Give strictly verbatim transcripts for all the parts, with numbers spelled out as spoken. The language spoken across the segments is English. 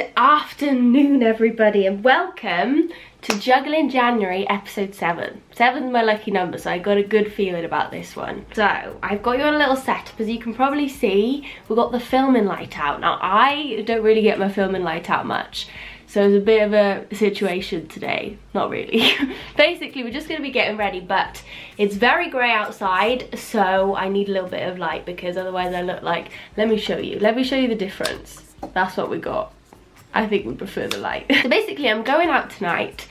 Good afternoon, everybody, and welcome to Juggling January episode seven. Seven's my lucky number, so I got a good feeling about this one. So, I've got you on a little setup. As you can probably see, we've got the filming light out. Now, I don't really get my filming light out much, so it's a bit of a situation today. Not really. Basically, we're just going to be getting ready, but it's very grey outside, so I need a little bit of light because otherwise I look like... Let me show you. Let me show you the difference. That's what we got. I think we prefer the light. So basically I'm going out tonight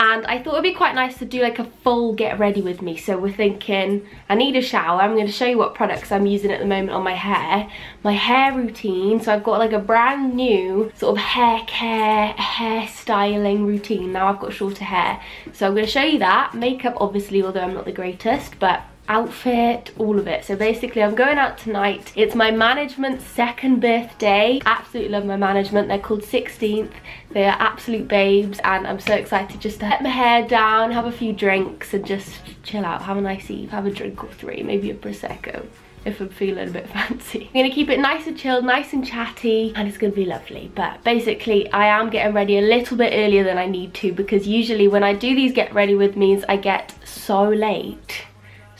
and I thought it'd be quite nice to do like a full get ready with me. So we're thinking I need a shower. I'm going to show you what products I'm using at the moment on my hair. My hair routine. So I've got like a brand new sort of hair care, hair styling routine. Now I've got shorter hair. So I'm going to show you that. Makeup obviously, although I'm not the greatest, but outfit, all of it. So basically I'm going out tonight. It's my management's second birthday. Absolutely love my management. They're called sixteenth. They are absolute babes and I'm so excited just to let my hair down, have a few drinks and just chill out, have a nice eve, have a drink or three, maybe a prosecco if I'm feeling a bit fancy. I'm gonna keep it nice and chilled, nice and chatty, and it's gonna be lovely. But basically I am getting ready a little bit earlier than I need to because usually when I do these get ready with me's I get so late,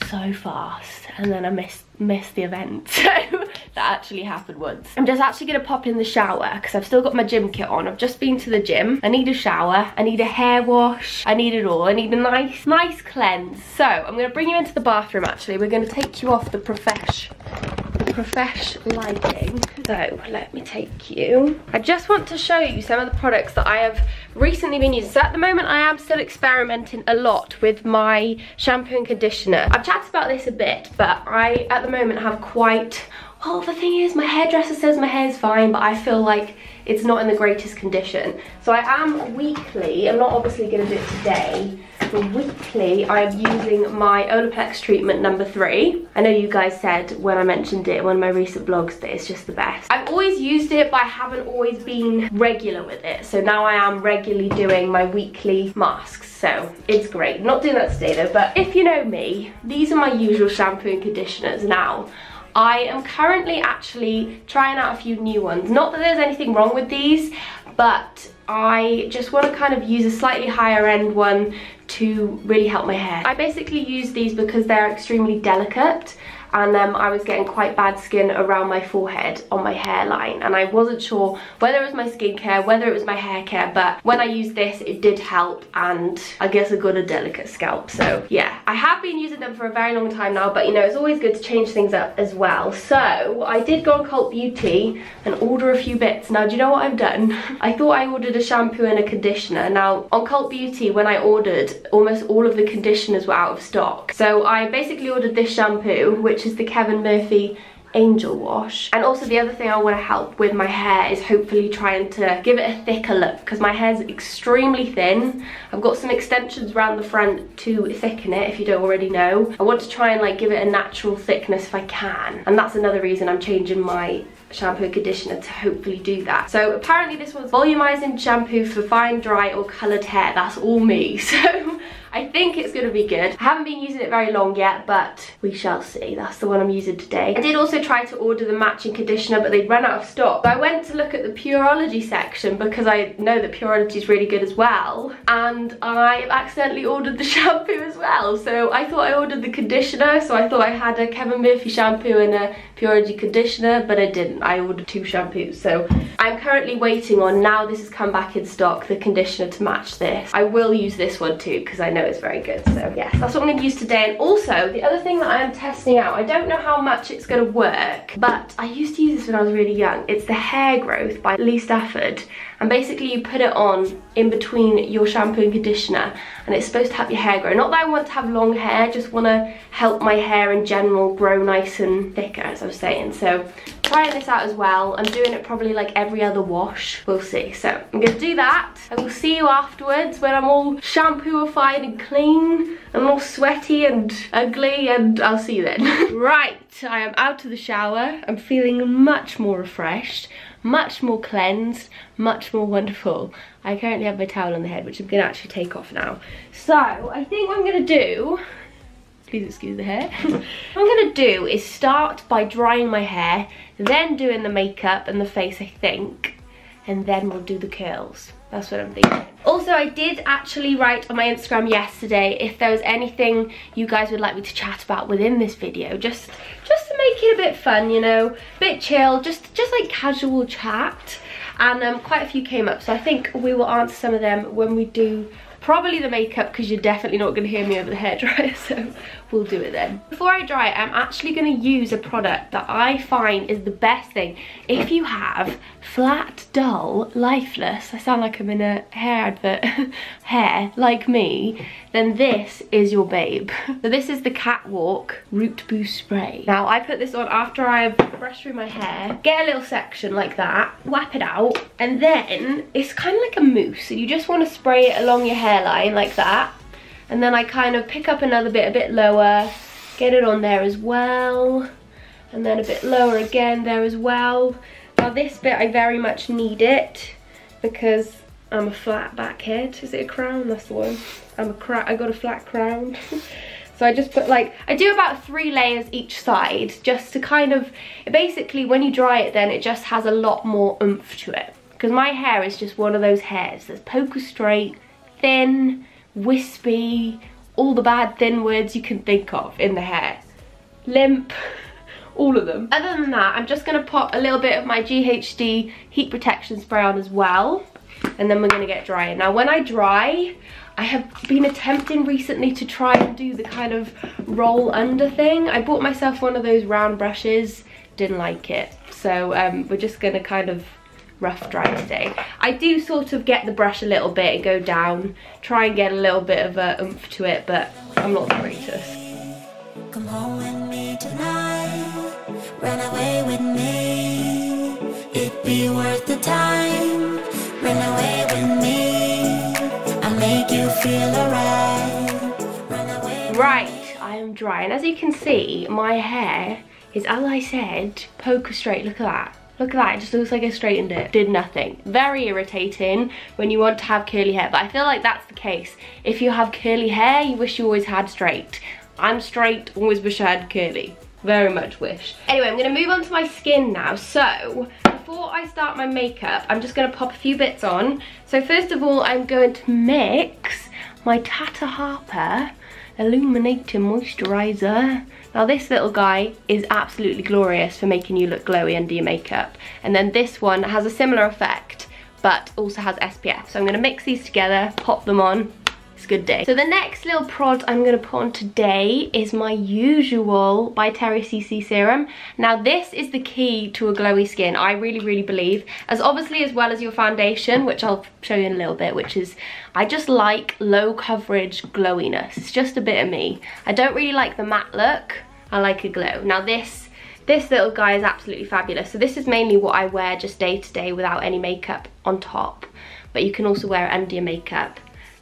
so fast, and then I missed missed the event. So that actually happened once. I'm just actually gonna pop in the shower because I've still got my gym kit on. I've just been to the gym. I need a shower, I need a hair wash, I need it all. I need a nice nice cleanse. So I'm gonna bring you into the bathroom. Actually, we're gonna take you off the profesh the profesh lighting. So let me take you. I just want to show you some of the products that I have recently been using. So at the moment I am still experimenting a lot with my shampoo and conditioner. I've chatted about this a bit, but I at the moment have quite... Well, the thing is, my hairdresser says my hair's fine, but I feel like it's not in the greatest condition. So I am weekly, I'm not obviously going to do it today, but weekly I'm using my Olaplex treatment number three. I know you guys said when I mentioned it in one of my recent vlogs that it's just the best. I've always used it, but I haven't always been regular with it. So now I am regularly doing my weekly masks. So it's great. Not doing that today though, but if you know me, these are my usual shampoo and conditioners now. I am currently actually trying out a few new ones. Not that there's anything wrong with these, but I just want to kind of use a slightly higher end one to really help my hair. I basically use these because they're extremely delicate and um, I was getting quite bad skin around my forehead on my hairline and I wasn't sure whether it was my skincare, whether it was my hair care, but when I used this it did help and I guess I got a delicate scalp. So yeah, I have been using them for a very long time now, but you know, it's always good to change things up as well. So I did go on Cult Beauty and order a few bits. Now do you know what I've done? I thought I ordered a shampoo and a conditioner. Now on Cult Beauty when I ordered, almost all of the conditioners were out of stock. So I basically ordered this shampoo, which is the Kevin Murphy Angel Wash. And also the other thing I want to help with my hair is hopefully trying to give it a thicker look because my hair's extremely thin. I've got some extensions around the front to thicken it, if you don't already know. I want to try and like give it a natural thickness if I can, and that's another reason I'm changing my shampoo and conditioner to hopefully do that. So apparently this one's volumizing shampoo for fine, dry or coloured hair. That's all me. So I think it's going to be good. I haven't been using it very long yet, but we shall see. That's the one I'm using today. I did also try to order the matching conditioner, but they'd run out of stock. So I went to look at the Pureology section because I know that Pureology is really good as well. And I accidentally ordered the shampoo as well. So I thought I ordered the conditioner. So I thought I had a Kevin Murphy shampoo and a Pureology conditioner, but I didn't. I ordered two shampoos. So I'm currently waiting on, now this has come back in stock, the conditioner to match this. I will use this one too because I know it's very good. So yes, that's what I'm going to use today. And also the other thing that I am testing out, I don't know how much it's going to work, but I used to use this when I was really young. It's the Hair Growth by Lee Stafford, and basically you put it on in between your shampoo and conditioner and it's supposed to help your hair grow. Not that I want to have long hair, I just want to help my hair in general grow nice and thicker, as I was saying. So trying this out as well. I'm doing it probably like every other wash. We'll see. So I'm going to do that. I will see you afterwards when I'm all shampooified and clean and all sweaty and ugly, and I'll see you then. Right, I am out of the shower. I'm feeling much more refreshed, much more cleansed, much more wonderful. I currently have my towel on the head, which I'm going to actually take off now. So I think what I'm going to do... Please excuse the hair. What I'm going to do is start by drying my hair, then doing the makeup and the face, I think. and then we'll do the curls. That's what I'm thinking. Also, I did actually write on my Instagram yesterday if there was anything you guys would like me to chat about within this video, just just to make it a bit fun, you know, a bit chill, just just like casual chat. And um, quite a few came up, so I think we will answer some of them when we do probably the makeup, because you're definitely not going to hear me over the hairdryer, so we'll do it then. Before I dry it, I'm actually going to use a product that I find is the best thing if you have flat, dull, lifeless, I sound like I'm in a hair advert, hair like me, then this is your babe. So this is the Catwalk Root Boost Spray. Now I put this on after I've brushed through my hair, get a little section like that, whap it out, and then it's kind of like a mousse, so you just want to spray it along your hair hairline like that, and then I kind of pick up another bit a bit lower, get it on there as well, and then a bit lower again there as well. Now this bit I very much need it because I'm a flat back head. Is it a crown? That's the one. I'm a cra- I got a flat crown. So I just put like, I do about three layers each side just to kind of, basically when you dry it then it just has a lot more oomph to it, because my hair is just one of those hairs that's poker straight, thin, wispy, all the bad thin words you can think of in the hair. Limp, all of them. Other than that, I'm just gonna pop a little bit of my G H D heat protection spray on as well, and then we're gonna get drying. Now when I dry, I have been attempting recently to try and do the kind of roll under thing. I bought myself one of those round brushes, didn't like it. So um, we're just gonna kind of rough dry today. I do sort of get the brush a little bit and go down, try and get a little bit of a oomph to it, but I'm not the greatest. Come home with me tonight, run away with me, it'd be worth the time, run away with me, I'll make you feel alright, run away with me. Right, I am dry, and as you can see, my hair is, as I said, poker straight, look at that. Look at that, it just looks like I straightened it. Did nothing. Very irritating when you want to have curly hair, but I feel like that's the case. If you have curly hair, you wish you always had straight. I'm straight, always wish I had curly. Very much wish. Anyway, I'm gonna move on to my skin now. So, before I start my makeup, I'm just gonna pop a few bits on. So first of all, I'm going to mix my Tata Harper Illuminating Moisturiser. Now this little guy is absolutely glorious for making you look glowy under your makeup. And then this one has a similar effect, but also has S P F. So I'm gonna mix these together, pop them on, it's a good day. So the next little prod I'm gonna put on today is my usual by Terry C C serum. Now this is the key to a glowy skin, I really, really believe, as obviously as well as your foundation, which I'll show you in a little bit, which is, I just like low coverage glowiness. It's just a bit of me. I don't really like the matte look. I like a glow. Now this, this little guy is absolutely fabulous. So this is mainly what I wear just day to day without any makeup on top. But you can also wear it under your makeup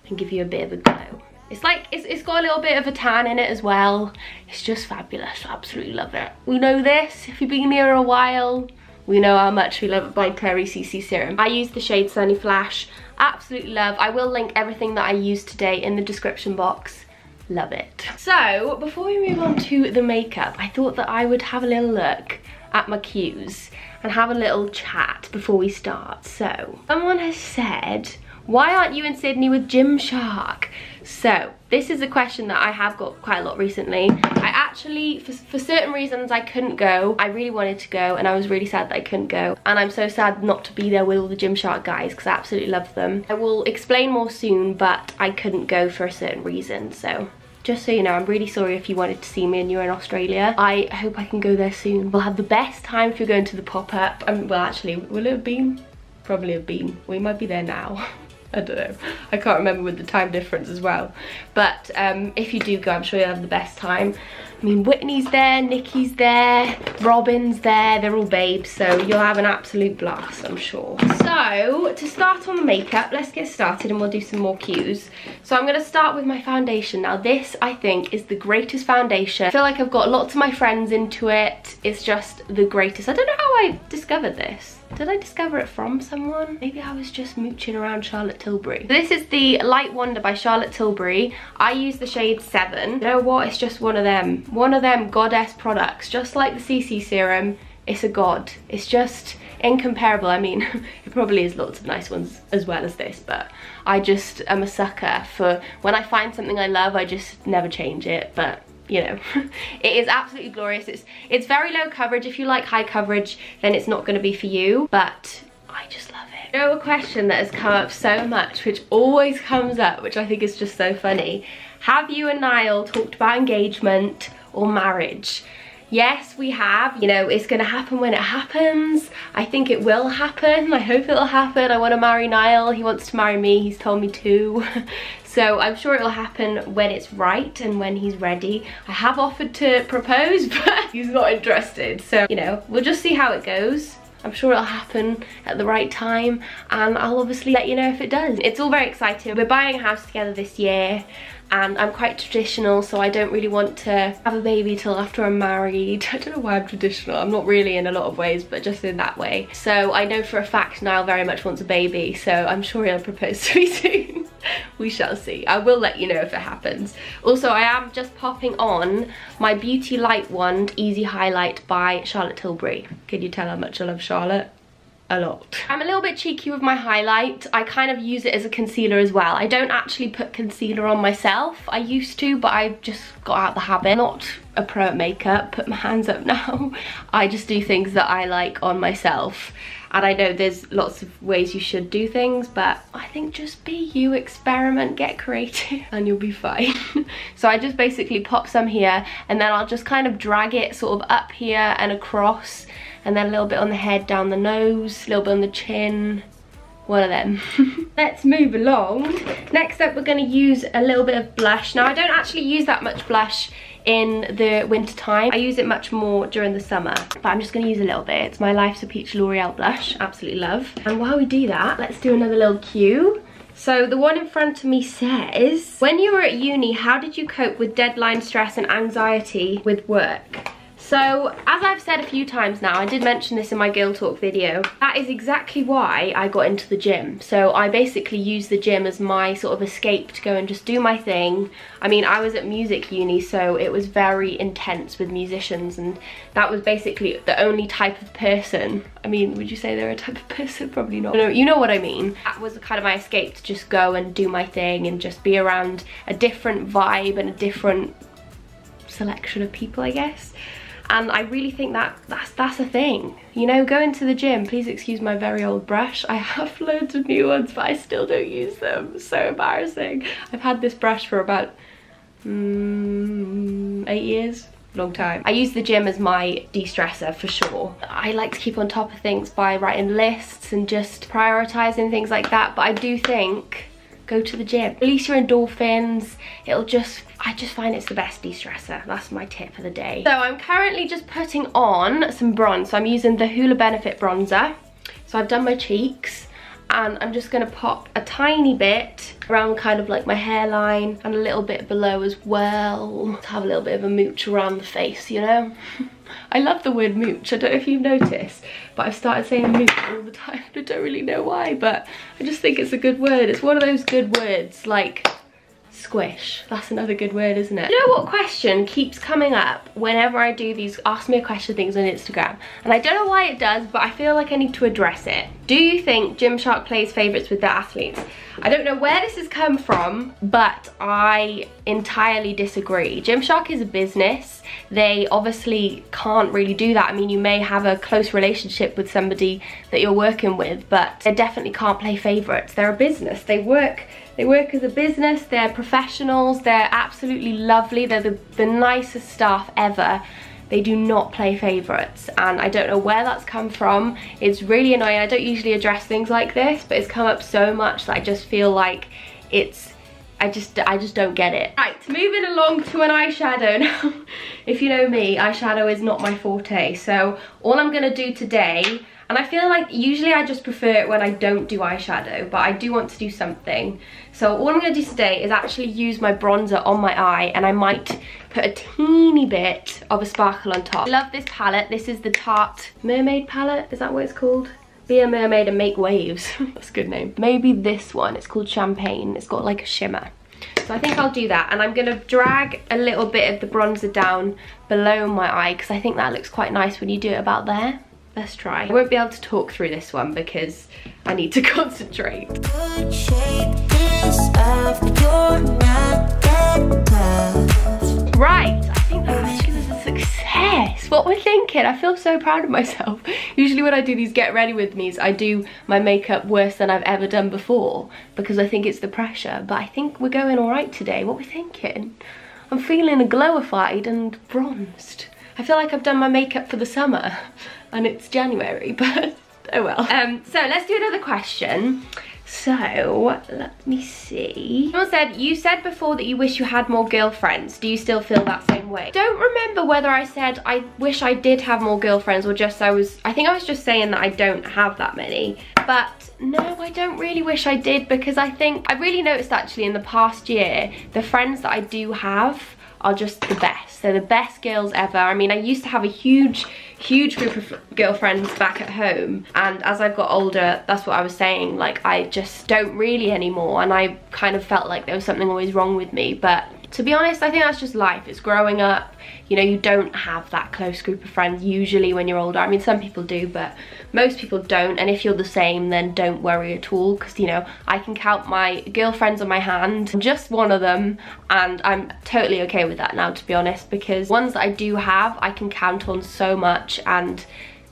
and give you a bit of a glow. It's like, it's, it's got a little bit of a tan in it as well. It's just fabulous. I absolutely love it. We know this. If you've been here a while, we know how much we love it by Terry C C Serum. I use the shade Sunny Flash. Absolutely love. I will link everything that I used today in the description box. Love it. So before we move on to the makeup, I thought that I would have a little look at my cues and have a little chat before we start. So someone has said, why aren't you in Sydney with Gymshark? So this is a question that I have got quite a lot recently. I actually, for, for certain reasons, I couldn't go. I really wanted to go and I was really sad that I couldn't go. And I'm so sad not to be there with all the Gymshark guys because I absolutely love them. I will explain more soon, but I couldn't go for a certain reason, so. Just so you know, I'm really sorry if you wanted to see me and you're in Australia. I hope I can go there soon. We'll have the best time if you're going to the pop-up. Um, well, actually, will it have been? Probably have been. We might be there now. I don't know. I can't remember with the time difference as well. But um, if you do go, I'm sure you'll have the best time. I mean, Whitney's there, Nikki's there, Robin's there, they're all babes, so you'll have an absolute blast, I'm sure. So, to start on the makeup, let's get started and we'll do some more cues. So I'm gonna start with my foundation. Now this, I think, is the greatest foundation. I feel like I've got lots of my friends into it. It's just the greatest. I don't know how I discovered this. Did I discover it from someone? Maybe I was just mooching around Charlotte Tilbury. This is the Light Wonder by Charlotte Tilbury. I use the shade seven. You know what? It's just one of them. One of them goddess products. Just like the C C serum, it's a god. It's just incomparable. I mean, it probably is lots of nice ones as well as this, but I just am a sucker for when I find something I love, I just never change it. But you know, it is absolutely glorious. It's it's very low coverage. If you like high coverage, then it's not going to be for you, but I just love it. You know, a question that has come up so much, which always comes up, which I think is just so funny. Have you and Niall talked about engagement or marriage? Yes, we have. You know, it's gonna happen when it happens. I think it will happen. I hope it'll happen. I want to marry Niall. He wants to marry me. He's told me to. So I'm sure it'll happen when it's right and when he's ready. I have offered to propose, but he's not interested. So, you know, we'll just see how it goes. I'm sure it'll happen at the right time, and I'll obviously let you know if it does. It's all very exciting. We're buying a house together this year, and I'm quite traditional, so I don't really want to have a baby till after I'm married. I don't know why I'm traditional. I'm not really in a lot of ways, but just in that way. So I know for a fact Niall very much wants a baby, so I'm sure he'll propose to me soon. We shall see. I will let you know if it happens. Also, I am just popping on my Beauty Light Wand Easy Highlight by Charlotte Tilbury. Can you tell how much I love Charlotte? A lot. I'm a little bit cheeky with my highlight. I kind of use it as a concealer as well. I don't actually put concealer on myself. I used to, but I've just got out of the habit. Not a pro at makeup, put my hands up now. I just do things that I like on myself. And I know there's lots of ways you should do things, but I think just be you, experiment, get creative, and you'll be fine. So I just basically pop some here, and then I'll just kind of drag it sort of up here and across, and then a little bit on the head, down the nose, a little bit on the chin, one of them. Let's move along. Next up, we're going to use a little bit of blush. Now, I don't actually use that much blush in the winter time. I use it much more during the summer, but I'm just going to use a little bit. It's my Life's a Peach L'Oreal blush, absolutely love. And while we do that, let's do another little cue. So the one in front of me says, when you were at uni, how did you cope with deadline stress and anxiety with work? So, as I've said a few times now, I did mention this in my Girl Talk video, that is exactly why I got into the gym. So I basically used the gym as my sort of escape to go and just do my thing. I mean, I was at music uni, so it was very intense with musicians, and that was basically the only type of person. I mean, would you say they're a type of person? Probably not. No, you know what I mean. That was kind of my escape to just go and do my thing and just be around a different vibe and a different selection of people, I guess. And I really think that that's that's a thing. You know, go into the gym. Please excuse my very old brush. I have loads of new ones, but I still don't use them. So embarrassing. I've had this brush for about um, eight years. Long time. I use the gym as my de-stressor for sure. I like to keep on top of things by writing lists and just prioritizing things like that. But I do think, go to the gym. Release your endorphins. It'll just, I just find it's the best de-stressor. That's my tip for the day. So I'm currently just putting on some bronze. So I'm using the Hoola Benefit bronzer. So I've done my cheeks, and I'm just gonna pop a tiny bit around kind of like my hairline and a little bit below as well. To have a little bit of a mooch around the face, you know? I love the word mooch. I don't know if you've noticed, but I've started saying mooch all the time. I don't really know why, but I just think it's a good word. It's one of those good words, like squish. That's another good word, isn't it? You know what question keeps coming up whenever I do these ask me a question things on Instagram? And I don't know why it does, but I feel like I need to address it. Do you think Gymshark plays favourites with their athletes? I don't know where this has come from, but I entirely disagree. Gymshark is a business. They obviously can't really do that. I mean, you may have a close relationship with somebody that you're working with, but they definitely can't play favourites. They're a business. They work They work as a business, they're professionals, they're absolutely lovely, they're the, the nicest staff ever. They do not play favourites, and I don't know where that's come from. It's really annoying. I don't usually address things like this, but it's come up so much that I just feel like it's, I just, I just don't get it. Right, moving along to an eyeshadow now. If you know me, eyeshadow is not my forte, so all I'm gonna do today, and I feel like usually I just prefer it when I don't do eyeshadow, but I do want to do something. So all I'm going to do today is actually use my bronzer on my eye, and I might put a teeny bit of a sparkle on top. I love this palette. This is the Tarte Mermaid palette. Is that what it's called? Be a mermaid and make waves. That's a good name. Maybe this one. It's called Champagne. It's got like a shimmer. so I think I'll do that. And I'm going to drag a little bit of the bronzer down below my eye because I think that looks quite nice when you do it about there. Let's try. I won't be able to talk through this one because I need to concentrate. Good shape is up, you're not that loud. Right, I think that actually was a success. What we're thinking, I feel so proud of myself. Usually when I do these get ready with me's, I do my makeup worse than I've ever done before because I think it's the pressure, but I think we're going all right today. What we're thinking? I'm feeling glowified and bronzed. I feel like I've done my makeup for the summer and it's January, but oh well. Um, so let's do another question. So let me see. Someone said, you said before that you wish you had more girlfriends. Do you still feel that same way? Don't remember whether I said I wish I did have more girlfriends or just I was, I think I was just saying that I don't have that many. But no, I don't really wish I did because I think, I really noticed actually in the past year, the friends that I do have are just the best. They're the best girls ever. I mean, I used to have a huge, huge group of girlfriends back at home. And as I've got older, that's what I was saying. Like, I just don't really anymore. And I kind of felt like there was something always wrong with me. But to be honest, I think that's just life. It's growing up. You know, you don't have that close group of friends usually when you're older. I mean, some people do, but most people don't. And if you're the same, then don't worry at all. Because, you know, I can count my girlfriends on my hand, just one of them. And I'm totally okay with that now, to be honest. Because ones that I do have, I can count on so much. And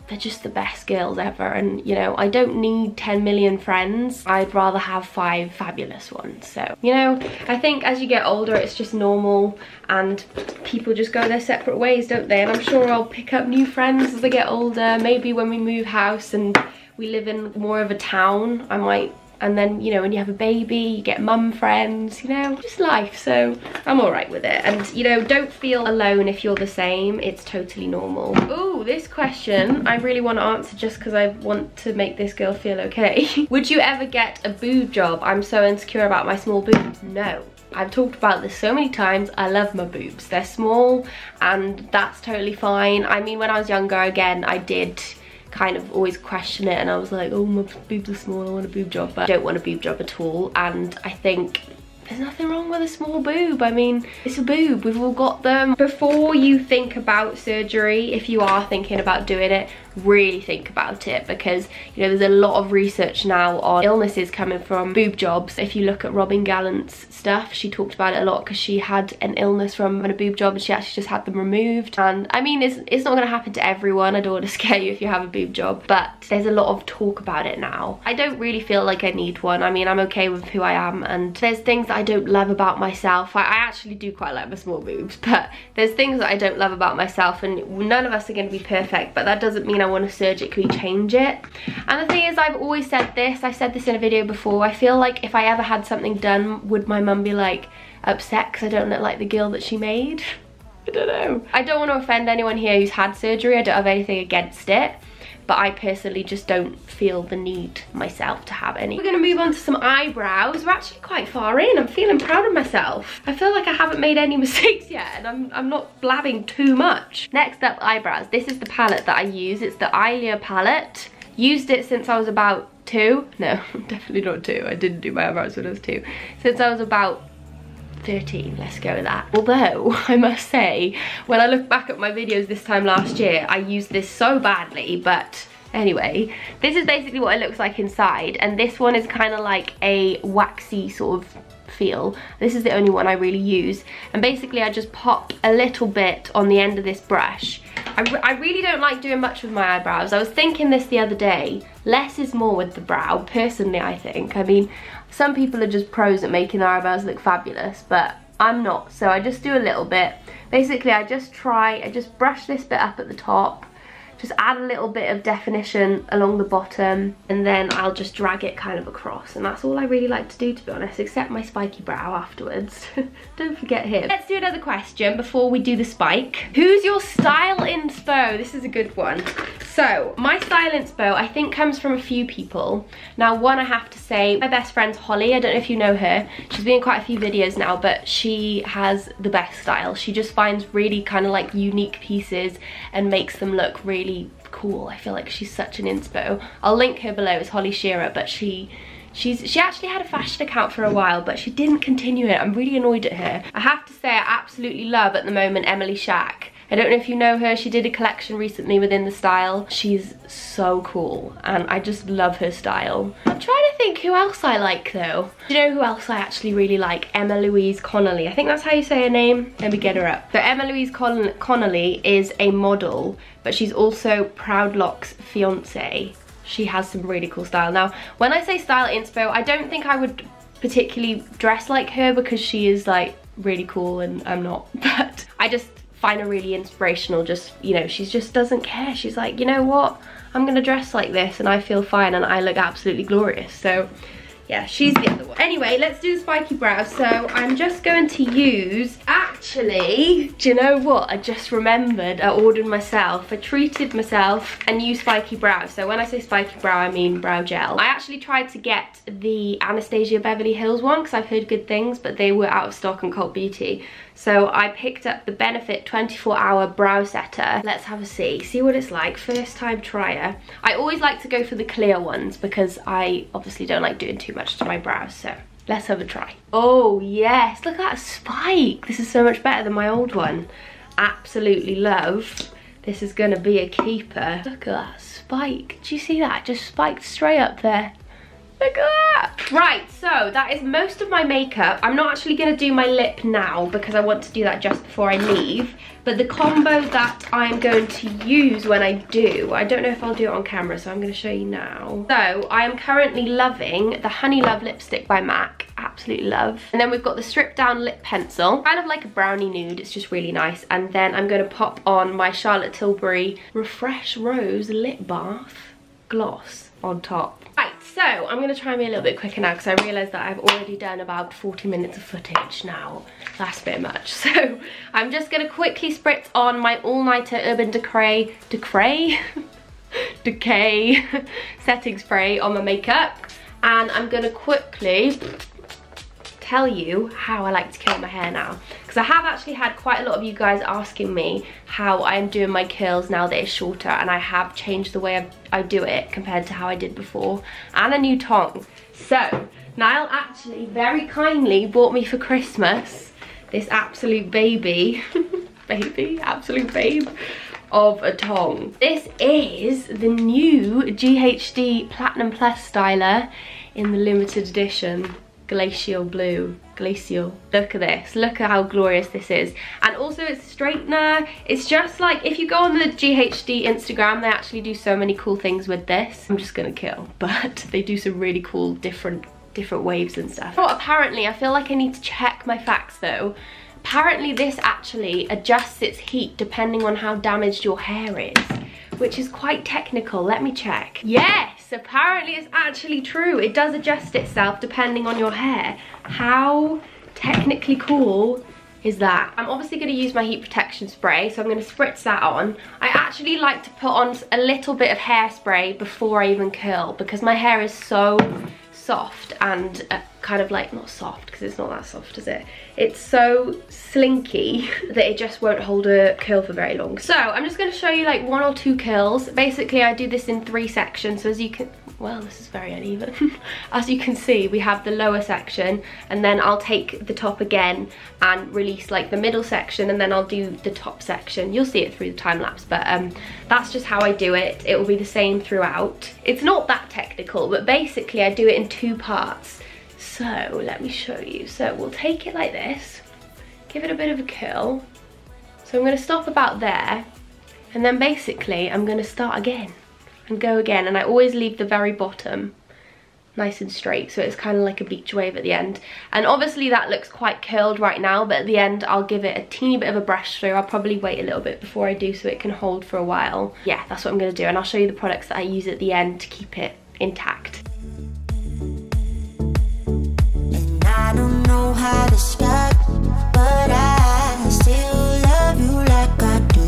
they're just the best girls ever. And, you know, I don't need ten million friends. I'd rather have five fabulous ones. So, you know, I think as you get older, it's just normal and people just go their separate ways, don't they? And I'm sure I'll pick up new friends as I get older. Maybe when we move house and we live in more of a town, I might. And then, you know, when you have a baby, you get mum friends, you know, just life. So I'm all right with it. And, you know, don't feel alone if you're the same. It's totally normal. Ooh, this question I really want to answer just because I want to make this girl feel okay. Would you ever get a boob job? I'm so insecure about my small boobs. No. I've talked about this so many times. I love my boobs. They're small and that's totally fine. I mean, when I was younger, again, I did kind of always question it and I was like, oh, my boobs are small, I want a boob job, but I don't want a boob job at all. And I think there's nothing wrong with a small boob. I mean, it's a boob, we've all got them. Before you think about surgery, if you are thinking about doing it, really think about it, because, you know, there's a lot of research now on illnesses coming from boob jobs. If you look at Robin Gallant's stuff, she talked about it a lot because she had an illness from having a boob job and she actually just had them removed. And I mean, it's, it's not going to happen to everyone. I don't want to scare you if you have a boob job, but there's a lot of talk about it now. I don't really feel like I need one. I mean, I'm okay with who I am, and there's things that I don't love about myself. I, I actually do quite like my small boobs, but there's things that I don't love about myself, and none of us are going to be perfect, but that doesn't mean I want to surgically change it. And the thing is, I've always said this, I said this in a video before, I feel like if I ever had something done, would my mum be like upset because I don't look like the girl that she made? I don't know. I don't want to offend anyone here who's had surgery, I don't have anything against it. But I personally just don't feel the need myself to have any. We're gonna move on to some eyebrows. We're actually quite far in. I'm feeling proud of myself. I feel like I haven't made any mistakes yet and I'm, I'm not blabbing too much. Next up, eyebrows. This is the palette that I use. It's the Eyelier palette. Used it since I was about two. No, definitely not two. I didn't do my eyebrows when I was two. Since I was about thirteen, let's go with that. Although I must say, when I look back at my videos this time last year, I used this so badly, but anyway, this is basically what it looks like inside, and this one is kind of like a waxy sort of feel. This is the only one I really use, and basically I just pop a little bit on the end of this brush. I, re I really don't like doing much with my eyebrows. I was thinking this the other day, less is more with the brow, personally I think. I mean, some people are just pros at making their eyebrows look fabulous, but I'm not, so I just do a little bit. Basically I just try, I just brush this bit up at the top, just add a little bit of definition along the bottom, and then I'll just drag it kind of across, and that's all I really like to do, to be honest, except my spiky brow afterwards. Don't forget him. Let's do another question before we do the spike. Who's your style inspo? This is a good one. So my style inspo, I think, comes from a few people. Now, one, I have to say, my best friend's Holly. I don't know if you know her. She's been in quite a few videos now, but she has the best style. She just finds really kind of like unique pieces and makes them look really cool. I feel like she's such an inspo. I'll link her below. It's Holly Shearer, but she She's, she actually had a fashion account for a while, but she didn't continue it. I'm really annoyed at her. I have to say I absolutely love at the moment Emily Shack. I don't know if you know her, she did a collection recently within the style. She's so cool and I just love her style. I'm trying to think who else I like though. Do you know who else I actually really like? Emma Louise Connolly. I think that's how you say her name. Let me get her up. So Emma Louise Con Connolly is a model, but she's also Proudlock's fiance. She has some really cool style. Now, when I say style inspo, I don't think I would particularly dress like her because she is like really cool and I'm not, but I just find her really inspirational. Just, you know, she just doesn't care. She's like, you know what, I'm gonna dress like this and I feel fine and I look absolutely glorious. So yeah, she's the other one. Anyway, let's do the spiky brow. So I'm just going to use, actually, do you know what? I just remembered I ordered myself, I treated myself a new spiky brow. So when I say spiky brow, I mean brow gel. I actually tried to get the Anastasia Beverly Hills one because I've heard good things, but they were out of stock on Cult Beauty. So I picked up the Benefit twenty-four hour Brow Setter. Let's have a see, see what it's like, first time trier. I always like to go for the clear ones because I obviously don't like doing too much to my brows, so let's have a try. Oh yes, look at that spike. This is so much better than my old one. Absolutely love. This is gonna be a keeper. Look at that spike. Do you see that? Just spiked straight up there. Look at that! Right, so that is most of my makeup. I'm not actually going to do my lip now because I want to do that just before I leave. But the combo that I'm going to use when I do, I don't know if I'll do it on camera, so I'm going to show you now. So I am currently loving the Honey Love lipstick by MAC. Absolutely love. And then we've got the stripped down lip pencil. Kind of like a brownie nude. It's just really nice. And then I'm going to pop on my Charlotte Tilbury Refresh Rose Lip Bath Gloss on top. Right. So I'm going to try me a little bit quicker now because I realise that I've already done about forty minutes of footage now. That's a bit much. So I'm just going to quickly spritz on my all-nighter Urban Decay, Decay? Decay setting spray on my makeup. And I'm going to quickly tell you how I like to curl my hair now. Because I have actually had quite a lot of you guys asking me how I'm doing my curls now that it's shorter. And I have changed the way I've I do it compared to how I did before, and a new tong. So Niall actually very kindly bought me for Christmas this absolute baby baby absolute babe of a tong. This is the new G H D Platinum Plus Styler in the limited edition Glacial blue. Glacial. Look at this. Look at how glorious this is. And also it's a straightener. It's just like, if you go on the G H D Instagram, they actually do so many cool things with this. I'm just gonna kill, but they do some really cool different different waves and stuff. Oh, apparently, I feel like I need to check my facts though. Apparently this actually adjusts its heat depending on how damaged your hair is, which is quite technical. Let me check. Yes, apparently it's actually true. It does adjust itself depending on your hair. How technically cool is that? I'm obviously going to use my heat protection spray, so I'm going to spritz that on. I actually like to put on a little bit of hairspray before I even curl because my hair is so soft and uh, kind of like, not soft because it's not that soft, is it? It's so slinky that it just won't hold a curl for very long. So I'm just going to show you like one or two curls. Basically I do this in three sections, so as you can, well, this is very uneven. As you can see, we have the lower section and then I'll take the top again and release like the middle section and then I'll do the top section. You'll see it through the time lapse, but um, that's just how I do it. It will be the same throughout. It's not that technical, but basically I do it in two parts. So let me show you. So we'll take it like this, give it a bit of a curl. So I'm going to stop about there and then basically I'm going to start again and go again, and I always leave the very bottom nice and straight, so it's kind of like a beach wave at the end. And obviously that looks quite curled right now, but at the end I'll give it a teeny bit of a brush through. I'll probably wait a little bit before I do so it can hold for a while. Yeah, that's what I'm going to do, and I'll show you the products that I use at the end to keep it intact. And I don't know how to start, but I still love you like I do.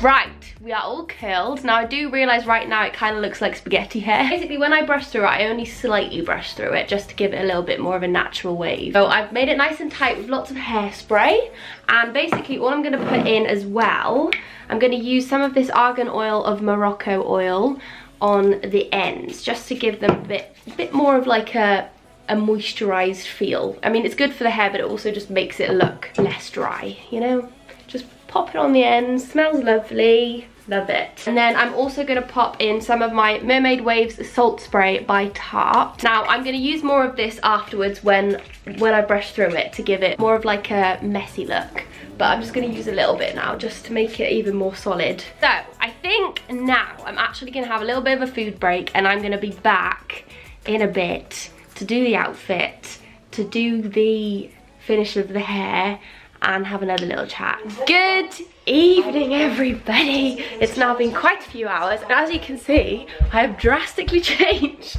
Right, we are all curled. Now I do realise right now it kind of looks like spaghetti hair. Basically when I brush through it, I only slightly brush through it just to give it a little bit more of a natural wave. So I've made it nice and tight with lots of hairspray, and basically all I'm going to put in as well, I'm going to use some of this argan oil of Morocco oil on the ends just to give them a bit, a bit more of like a a moisturized feel. I mean, it's good for the hair, but it also just makes it look less dry, you know? Just pop it on the ends, smells lovely, love it. And then I'm also gonna pop in some of my Mermaid Waves Salt Spray by Tarte. Now, I'm gonna use more of this afterwards when, when I brush through it to give it more of like a messy look. But I'm just gonna use a little bit now just to make it even more solid. So, I think now I'm actually gonna have a little bit of a food break, and I'm gonna be back in a bit to do the outfit, to do the finish of the hair, and have another little chat. Good evening, everybody. It's now been quite a few hours, and as you can see, I have drastically changed.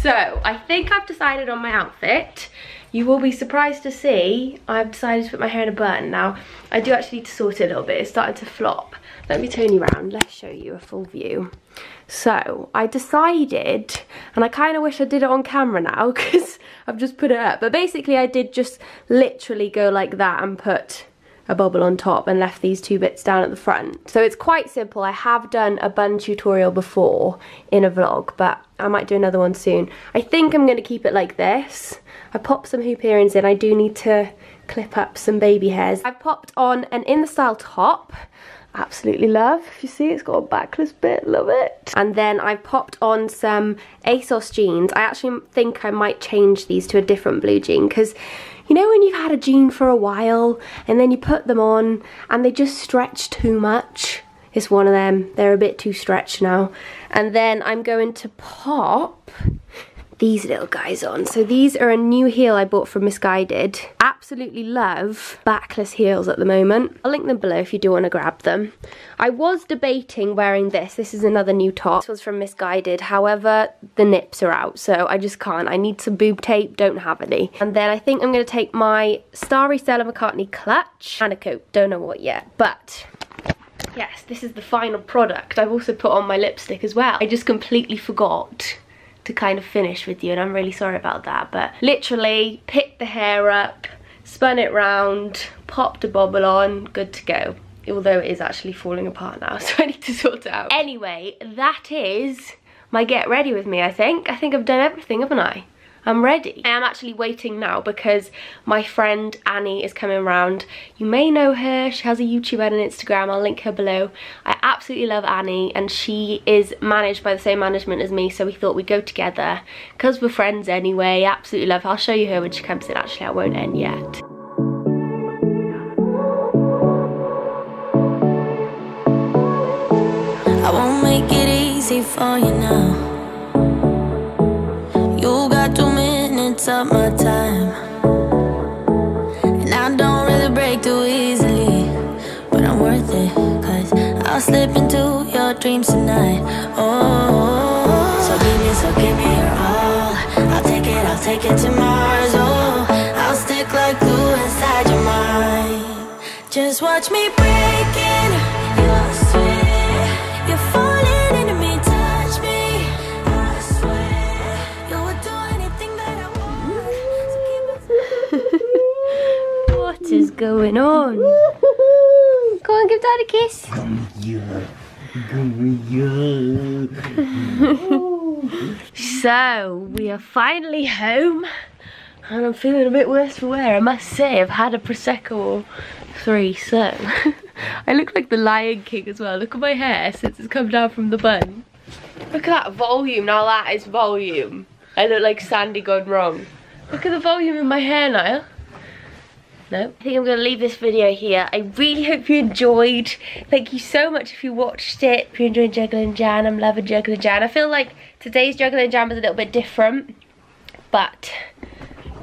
So I think I've decided on my outfit. You will be surprised to see I've decided to put my hair in a bun. Now, I do actually need to sort it a little bit. It started to flop. Let me turn you around. Let's show you a full view. So I decided, and I kind of wish I did it on camera now because I've just put it up, but basically I did just literally go like that and put a bobble on top and left these two bits down at the front. So it's quite simple. I have done a bun tutorial before in a vlog, but I might do another one soon. I think I'm going to keep it like this. I popped some hoop earrings in. I do need to clip up some baby hairs. I popped on an In The Style top. Absolutely love. If you see, it's got a backless bit, love it. And then I popped on some ASOS jeans. I actually think I might change these to a different blue jean, because you know when you've had a jean for a while and then you put them on and they just stretch too much? It's one of them. They're a bit too stretched now. And then I'm going to pop these little guys on. So these are a new heel I bought from Misguided. Absolutely love backless heels at the moment. I'll link them below if you do want to grab them. I was debating wearing this. This is another new top. This was from Misguided. However, the nips are out, so I just can't. I need some boob tape. Don't have any. And then I think I'm going to take my Starry Stella McCartney clutch and a coat. Don't know what yet, but yes, this is the final product. I've also put on my lipstick as well. I just completely forgot to kind of finish with you, and I'm really sorry about that, but literally picked the hair up, spun it round, popped a bobble on, good to go. Although it is actually falling apart now, so I need to sort it out. Anyway, that is my get ready with me, I think. I think I've done everything, haven't I? I'm ready. I am actually waiting now because my friend Annie is coming round. You may know her. She has a YouTube and an Instagram. I'll link her below. I absolutely love Annie, and she is managed by the same management as me, so we thought we'd go together because we're friends anyway. Absolutely love her. I'll show you her when she comes in. Actually, I won't end yet. I won't make it easy for you now. Up my time, and I don't really break too easily, but I'm worth it, cause I'll slip into your dreams tonight. Oh, so give me, so give me your all. I'll take it, I'll take it to Mars. Oh, I'll stick like glue inside your mind. Just watch me breaking your sweat. You're falling into me, touch me. I swear you would do anything that I want. What is going on? Go on, give Dad a kiss. Come here. Come here. So, we are finally home, and I'm feeling a bit worse for wear, I must say. I've had a Prosecco or three, so. I look like the Lion King as well. Look at my hair since it's come down from the bun. Look at that volume. Now that is volume. I look like Sandy gone wrong. Look at the volume in my hair, Niall. No. I think I'm going to leave this video here. I really hope you enjoyed. Thank you so much if you watched it. If you enjoyed Juggle and Jan, I'm loving Juggle and Jan. I feel like today's Juggle and Jan was a little bit different, but,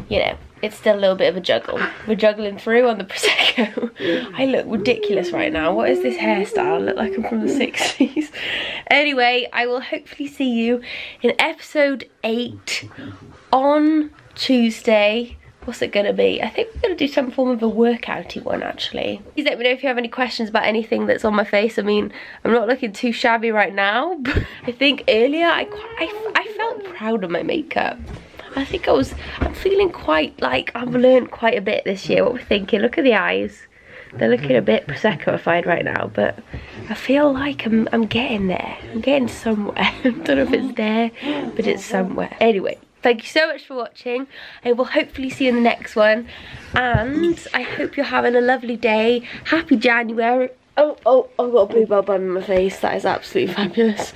you know, it's still a little bit of a juggle. We're juggling through on the Prosecco. I look ridiculous right now. What is this hairstyle? I look like I'm from the sixties. Anyway, I will hopefully see you in episode eight on Tuesday What's it gonna be? I think we're gonna do some form of a workouty one actually. Please let me know if you have any questions about anything that's on my face. I mean, I'm not looking too shabby right now, but I think earlier I, I, I felt proud of my makeup. I think I was, I'm feeling quite like I've learned quite a bit this year. What we're thinking, look at the eyes. They're looking a bit Prosecco-ified right now, but I feel like I'm, I'm getting there. I'm getting somewhere. I don't know if it's there, but it's somewhere. Anyway. Thank you so much for watching. I will hopefully see you in the next one. And I hope you're having a lovely day. Happy January. Oh, oh, I've got a bluebell bun on my face. That is absolutely fabulous.